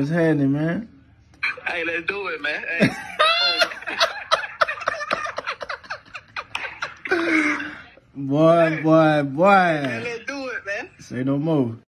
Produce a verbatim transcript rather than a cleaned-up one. was handy, man. Hey, let's do it, man. Hey. Boy, boy, boy. Hey, let's do it, man. Say no more.